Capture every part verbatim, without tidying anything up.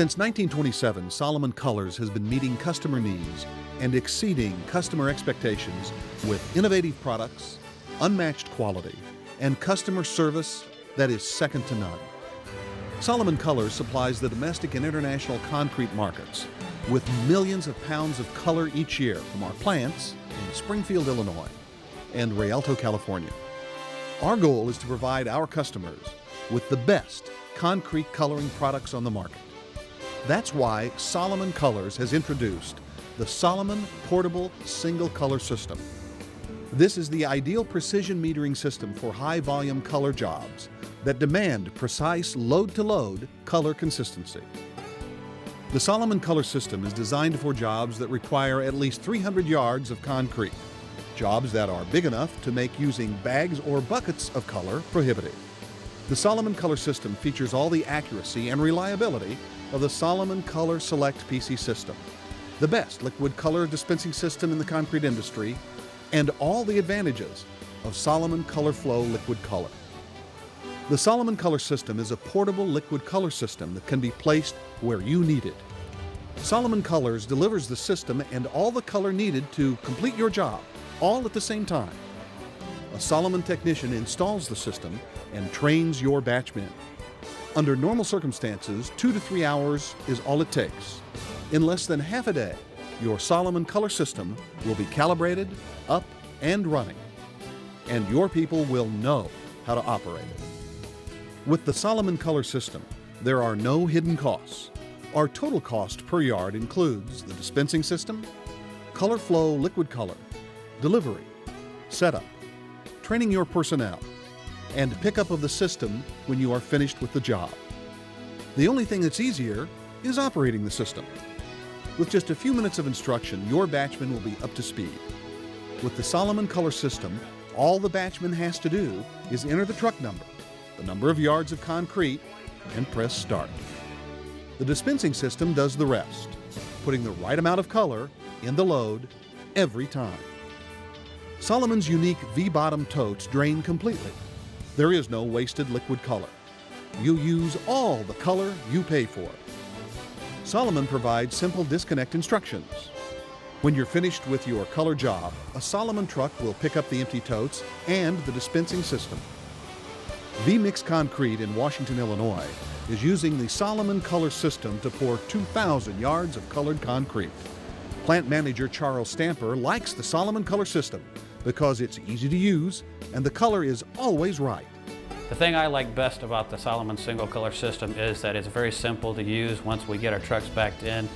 Since nineteen twenty-seven, Solomon Colors has been meeting customer needs and exceeding customer expectations with innovative products, unmatched quality, and customer service that is second to none. Solomon Colors supplies the domestic and international concrete markets with millions of pounds of color each year from our plants in Springfield, Illinois, and Rialto, California. Our goal is to provide our customers with the best concrete coloring products on the market. That's why Solomon Colors has introduced the Solomon Portable Single Color System. This is the ideal precision metering system for high-volume color jobs that demand precise load-to-load color consistency. The Solomon Color System is designed for jobs that require at least three hundred yards of concrete, jobs that are big enough to make using bags or buckets of color prohibitive. The Solomon Color System features all the accuracy and reliability of the Solomon Color Select P C system, the best liquid color dispensing system in the concrete industry, and all the advantages of Solomon ColorFlo liquid color. The Solomon Color System is a portable liquid color system that can be placed where you need it. Solomon Colors delivers the system and all the color needed to complete your job, all at the same time. A Solomon technician installs the system and trains your batchman. Under normal circumstances, two to three hours is all it takes. In less than half a day, your Solomon Color System will be calibrated, up, and running, and your people will know how to operate it. With the Solomon Color System, there are no hidden costs. Our total cost per yard includes the dispensing system, ColorFlo liquid color, delivery, setup, training your personnel, and pickup of the system when you are finished with the job. The only thing that's easier is operating the system. With just a few minutes of instruction, your batchman will be up to speed. With the Solomon Color System, all the batchman has to do is enter the truck number, the number of yards of concrete, and press start. The dispensing system does the rest, putting the right amount of color in the load every time. Solomon's unique V-bottom totes drain completely. There is no wasted liquid color. You use all the color you pay for. Solomon provides simple disconnect instructions. When you're finished with your color job, a Solomon truck will pick up the empty totes and the dispensing system. V-Mix Concrete in Washington, Illinois is using the Solomon Color System to pour two thousand yards of colored concrete. Plant manager Charles Stamper likes the Solomon Color System because it's easy to use and the color is always right. The thing I like best about the Solomon Single Color System is that it's very simple to use once we get our trucks backed in,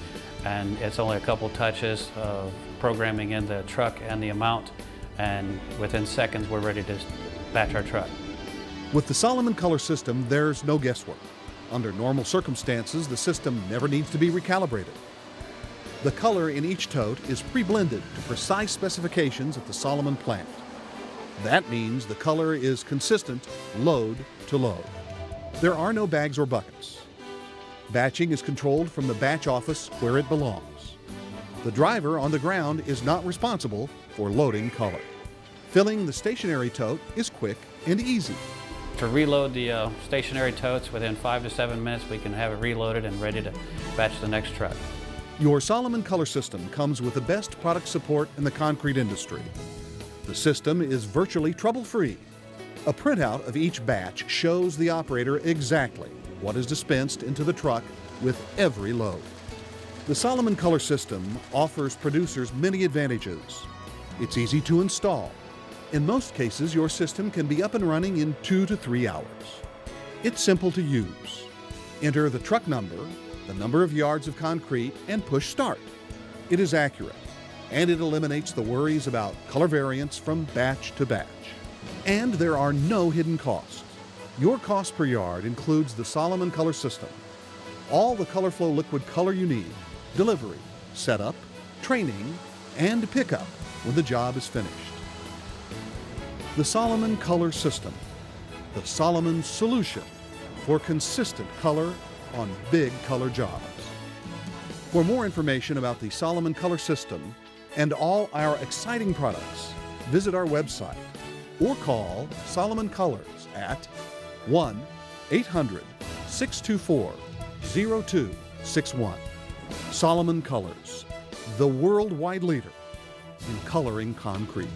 and it's only a couple touches of programming in the truck and the amount, and within seconds we're ready to batch our truck. With the Solomon Color System, there's no guesswork. Under normal circumstances, the system never needs to be recalibrated. The color in each tote is pre-blended to precise specifications at the Solomon plant. That means the color is consistent load to load. There are no bags or buckets. Batching is controlled from the batch office where it belongs. The driver on the ground is not responsible for loading color. Filling the stationary tote is quick and easy. To reload the uh, stationary totes within five to seven minutes, we can have it reloaded and ready to batch the next truck. Your Solomon Color System comes with the best product support in the concrete industry. The system is virtually trouble-free. A printout of each batch shows the operator exactly what is dispensed into the truck with every load. The Solomon Color System offers producers many advantages. It's easy to install. In most cases, your system can be up and running in two to three hours. It's simple to use. Enter the truck number, the number of yards of concrete, and push start. It is accurate, and it eliminates the worries about color variance from batch to batch. And there are no hidden costs. Your cost per yard includes the Solomon Color System, all the ColorFlo liquid color you need, delivery, setup, training, and pickup when the job is finished. The Solomon Color System, the Solomon solution for consistent color on big color jobs. For more information about the Solomon Color System, and all our exciting products, visit our website or call Solomon Colors at one eight hundred, six two four, zero two six one. Solomon Colors, the worldwide leader in coloring concrete.